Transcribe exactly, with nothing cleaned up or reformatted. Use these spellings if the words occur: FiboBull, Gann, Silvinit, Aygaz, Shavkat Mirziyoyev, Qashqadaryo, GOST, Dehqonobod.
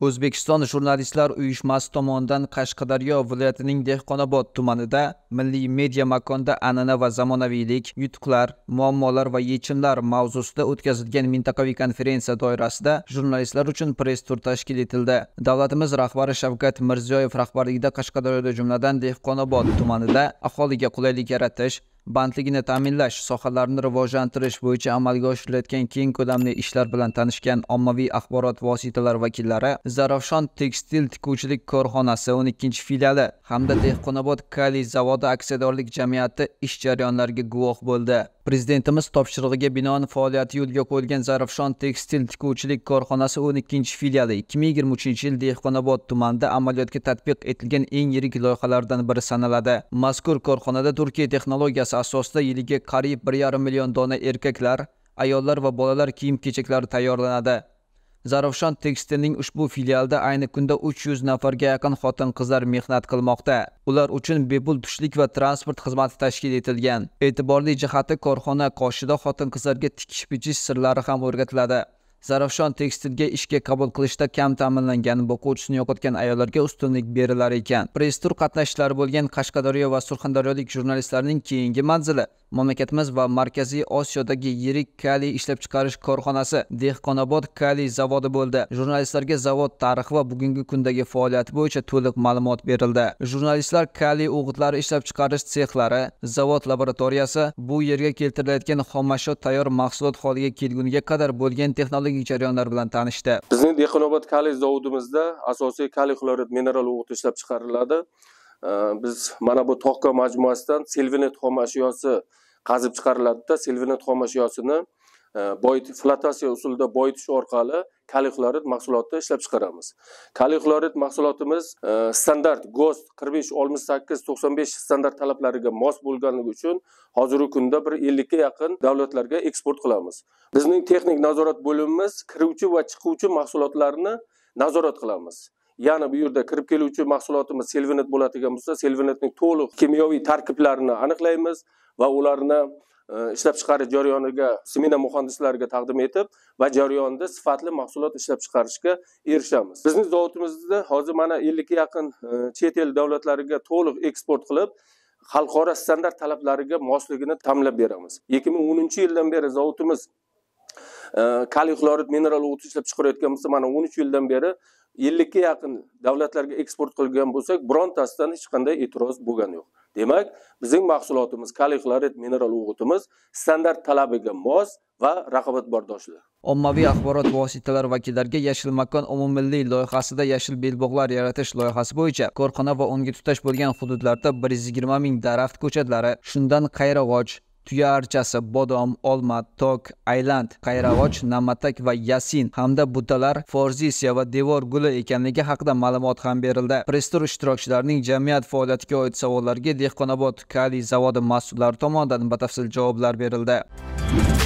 O'zbekiston Jurnalistlar uyushmasi tomonidan Qashqadaryo viloyatining Dehqonobod tumanida milliy media makonda an'ana va zamonaviylik, yutuqlar, muammolar va yechimlar mavzusida o'tkazilgan mintaqaviy konferensiya doirasida jurnalistlar uchun press-tur tashkil etildi. Davlatimiz rahbari Shavkat Mirziyoyev rahbarligida Qashqadaryoda, jumladan Dehqonobod tumanida aholiga qulaylik yaratish, bandligini ta'minlash sohalarini rivojlantirish bo'yicha amalga oshirilayotgan keng ko'lamli ishlar bilan tanishgan ommaviy axborot vositalari vakillari Zarafshan tekstil tikuvchilik korxonasi o'n ikkinchi filiali hamda Dehqonobod Kali zavodi aksiyadorlik jamiyati ish jarayonlariga guvoh bo'ldi. Prezidentimiz topshirig'iga binoan faoliyati yo'lga qo'yilgan Zarafshan tekstil tikuvchilik korxonasi o'n ikkinchi filiali ikki ming yigirma uchinchi yil Dehqonobod tumanida amaliyotga tatbiq etilgan eng yirik loyihalardan biri sanaladi. Mazkur korxonada Turkiya texnologiyasi asosida yiliga qariyb bir yarim million dona erkaklar, ayollar va bolalar kiyim-kechaklari tayyorlanadi. Zarafshan tekstilning ushbu filialida ayni kunda uch yuz nafarga yaqin xotin-qizlar mehnat qilmoqda. Ular uchun bepul tushlik va transport xizmati tashkil etilgan. E'tiborli jihati, korxona qoshida xotin-qizlarga tikish bichish sirlari ham o'rgatiladi. Zarafshan tekstilga ishga qabul qilishda kam ta'minlangan va o'quvchisini yo'qotgan ayollarga ustunlik berilar ekan. Press-tur qatnashchilari bo'lgan Qashqadaryo va Surxondaryolik jurnalistlarning keyingi manzili mamlakatimiz va Markaziy Osiyodagi yirik kali ishlab chiqarish korxonasi Dehqonobod Kali zavodi bo'ldi. Jurnalistlarga zavod tarixi va bugungi kundagi faoliyati bo'yicha to'liq ma'lumot berildi. Jurnalistlar kali o'g'itlari ishlab chiqarish sexlari, zavod laboratoriyasi, bu yerga keltirilayotgan xomashyo tayyor mahsulot holiga kelgunga qadar bo'lgan texnologik jarayonlar bilan tanishdi. Bizning Dehqonobod kali zavodimizda asosiy kali xlorid mineral o'g'it ishlab chiqariladi. Biz mana bu to'qqa majmuasidan Silvinit xom ashyosi qazib chiqariladi-da, Silvinit xom ashyosini boyitish flotatsiya usulida boyitish orqali kali xlorid mahsulotini ishlab chiqaramiz. Kali xlorid mahsulotimiz standart GOST qirq besh oltmish sakkiz to'qson besh standart talablariga mos bo'lganligi uchun hozirgi kunda bir ellik ga yaqin davlatlarga eksport qilamiz. Bizning texnik nazorat bo'limimiz kiruvchi va chiquvchi mahsulotlarni nazorat qilamiz. Ya'ni bu yerda kirib keluvchi mahsulotimiz Silvinit bo'ladigan bo'lsa, Silvinitning to'liq kimyoviy tarkiblarini aniqlaymiz va ularni ishlab chiqarish jarayoniga semina muhandislariga taqdim etib va jarayonda sifatli mahsulot ishlab chiqarishga erishamiz. Bizning zavodimizda hozir mana ellik ga yaqin chet el davlatlariga to'liq eksport qilib, xalqaro standart talablariga mosligini ta'minlab beramiz. ikki ming o'ninchi yildan beri zavodimiz kali xlorid mineral o'g'it ishlab chiqarayotgan bo'lsa, mana o'n uch yildan beri ellik ga yaqin davlatlarga eksport qilgan bo'lsak, birontasidan hech qanday e'tiroz bo'lgani yo'q. Demak, bizning mahsulotimiz kali xlorid mineral o'g'itimiz standart talabiga mos va raqobatbardoshli. Ommaviy axborot vositalari vakillariga Yashil makon umummilliy loyihasida yashil belbog'lar yaratish loyihasi bo'yicha korxona va unga tutash bo'lgan hududlarda bir yuz yigirma ming daraxt ko'chatlari, shundan qayrag'och, tuya archasi, bodom, olma, tok, ayland, qayrag'och, namatak va yasin hamda butalar, forzisiya va devor guli ekanligi haqida ma'lumot ham berildi. Press-tur ishtirokchilarining jamiyat faoliyatiga oid savollarga Dehqonobod Kali zavodi mas'ullari tomonidan batafsil javoblar berildi.